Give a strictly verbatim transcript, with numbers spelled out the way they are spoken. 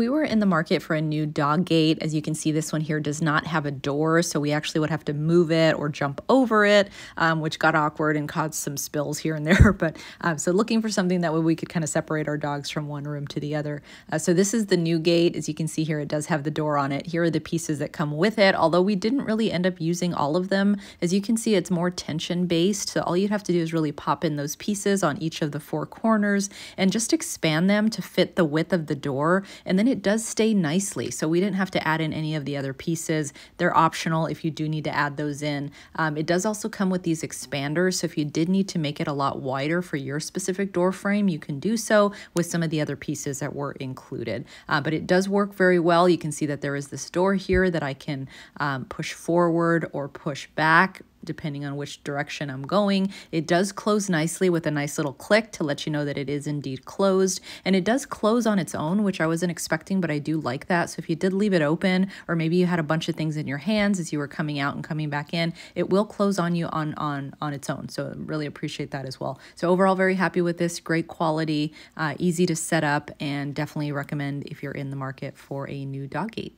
We were in the market for a new dog gate. As you can see, this one here does not have a door, so we actually would have to move it or jump over it, um, which got awkward and caused some spills here and there. But um, so looking for something that way we could kind of separate our dogs from one room to the other. Uh, so this is the new gate. As you can see here, it does have the door on it. Here are the pieces that come with it, although we didn't really end up using all of them. As you can see, it's more tension based. So all you'd have to do is really pop in those pieces on each of the four corners and just expand them to fit the width of the door. And then it does stay nicely. So we didn't have to add in any of the other pieces. They're optional if you do need to add those in. Um, it does also come with these expanders. So if you did need to make it a lot wider for your specific door frame, you can do so with some of the other pieces that were included. Uh, but it does work very well. You can see that there is this door here that I can um, push forward or push back, depending on which direction I'm going. It does close nicely with a nice little click to let you know that it is indeed closed. And it does close on its own, which I wasn't expecting, but I do like that. So if you did leave it open, or maybe you had a bunch of things in your hands as you were coming out and coming back in, it will close on you on, on, on its own. So really appreciate that as well. So overall, very happy with this. Great quality, uh, easy to set up, and definitely recommend if you're in the market for a new dog gate.